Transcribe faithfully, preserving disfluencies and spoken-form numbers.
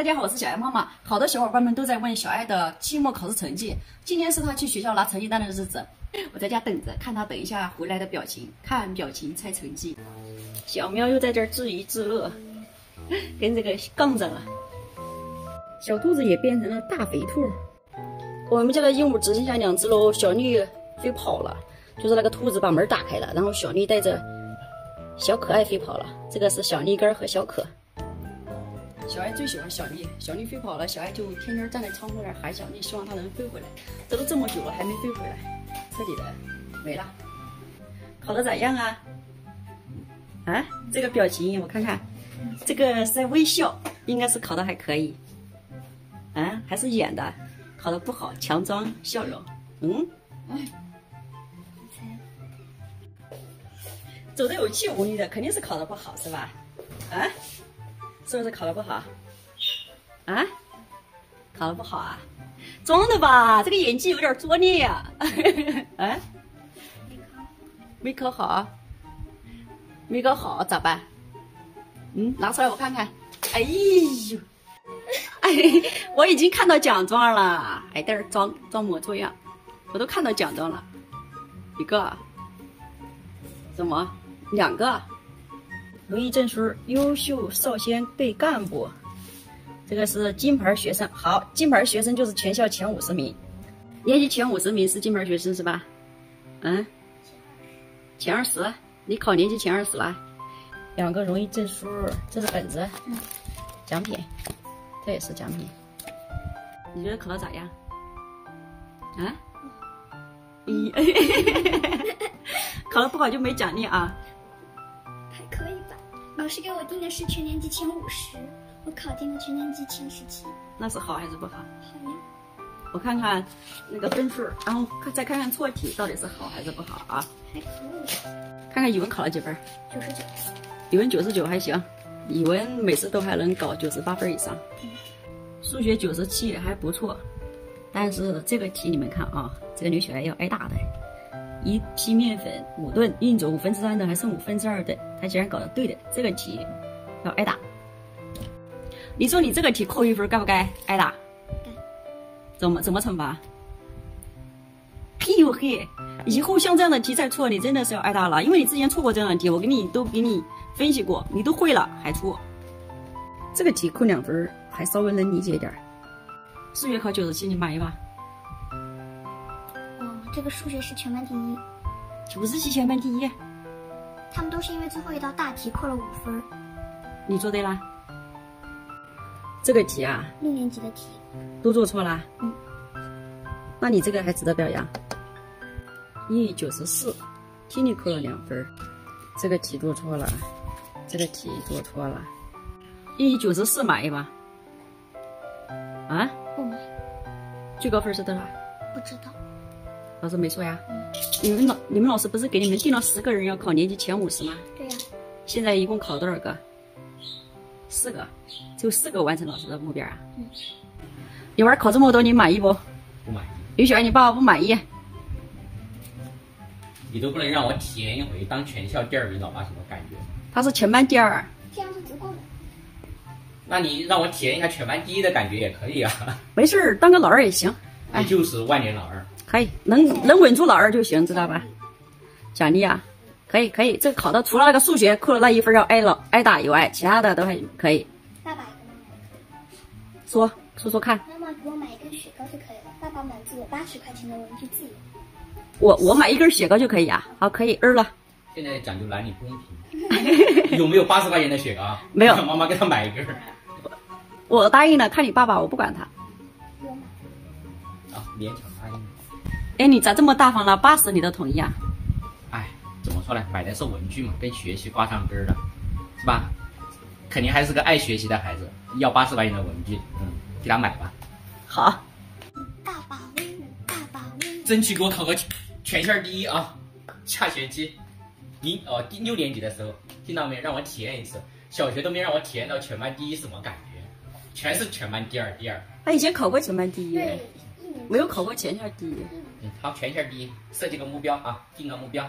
大家好，我是小艾妈妈。好多小伙伴们都在问小艾的期末考试成绩，今天是她去学校拿成绩单的日子，我在家等着看她等一下回来的表情，看表情猜成绩。小喵又在这儿自娱自乐，跟这个杠上了。小兔子也变成了大肥兔。我们家的鹦鹉只剩下两只喽，小绿飞跑了，就是那个兔子把门打开了，然后小绿带着小可爱飞跑了。这个是小绿根和小可。 小爱最喜欢小丽，小丽飞跑了，小爱就天天站在窗户那儿喊小丽，希望她能飞回来。这都这么久了还没飞回来，彻底的没了。考得咋样啊？啊，这个表情我看看，这个是在微笑，应该是考得还可以。啊，还是演的，考得不好，强装笑容。嗯，哎，走的有气无力的，肯定是考得不好是吧？啊？ 是不是考得不好？啊，考得不好啊？装的吧，这个演技有点拙劣呀、啊。啊，没考好，没考好咋办？嗯，拿出来我看看。哎呦，哎，我已经看到奖状了，还在这装装模作样，我都看到奖状了。一个，怎么？两个？ 荣誉证书，优秀少先队干部，这个是金牌学生。好，金牌学生就是全校前五十名，年级前五十名是金牌学生是吧？嗯，前二十，你考年级前二十了。两个荣誉证书，这是本子，嗯、奖品，这也是奖品。你觉得考得咋样？啊？一、嗯，考得不好就没奖励啊。 老师给我定的是全年级前五十，我考定了全年级前十七。那是好还是不好？好呀。我看看那个分数，然后再看看错题到底是好还是不好啊？还可以。看看语文考了几分？九十九。语文九十九还行，语文每次都还能搞九十八分以上。嗯、数学九十七还不错，但是这个题你们看啊，这个刘小爱要挨打的。一批面粉五吨，运走五分之三吨，还剩五分之二吨。 他竟然搞得对的，这个题要挨打。你说你这个题扣一分，该不该挨打？对。怎么怎么惩罚？嘿呦嘿！以后像这样的题再错，你真的是要挨打了，因为你之前错过这样的题，我给你都给你分析过，你都会了还错。这个题扣两分，还稍微能理解一点。数学考九十七，你满意吧？嗯，这个数学是全班第一。九十七全班第一。 他们都是因为最后一道大题扣了五分，你做对啦。这个题啊，六年级的题都做错啦。嗯，那你这个还值得表扬。英语九十四，听力扣了两分，这个题做错了，这个题做错了。英语九十四满意吗？啊？不满意。最高分是多少？不知道。 老师没说呀，嗯、你们老你们老师不是给你们定了十个人要考年级前五十吗？对呀、啊。现在一共考多少个？四个，只有四个完成老师的目标啊。嗯。你玩考这么多，你满意不？不满意。刘小爱，你爸爸不满意。你都不能让我体验一回当全校第二名老爸什么感觉？他是全班第二。这样就足够了。那你让我体验一下全班第一的感觉也可以啊。没事儿，当个老二也行。你就是万年老二。 可以，能能稳住老二就行，知道吧？奖励啊，可以可以，这个考的除了那个数学扣了那一分要挨老挨打以外，其他的都还可以。爸爸说说说看。妈妈给我买一根雪糕就可以了。爸爸满足我八十块钱的文具自由。我我买一根雪糕就可以啊？好，可以，嗯了。现在讲究男女不公平，有没有八十块钱的雪糕？没有。妈妈给他买一根。我答应了，看你爸爸，我不管他。我买。啊，勉强答应。 哎，你咋这么大方了？八十你都同意啊？哎，怎么说呢？买的是文具嘛，跟学习挂上根的，是吧？肯定还是个爱学习的孩子，要八十块钱的文具，嗯，给他买吧。好。大宝威武，大宝威武！争取给我考个全校第一啊！下学期，零哦，第六年级的时候，听到没？让我体验一次，小学都没让我体验到全班第一什么感觉，全是全班第二、第二。他以前考过全班第一，没有考过全校第一。 嗯、好，全校第一，设计个目标啊，定个目标。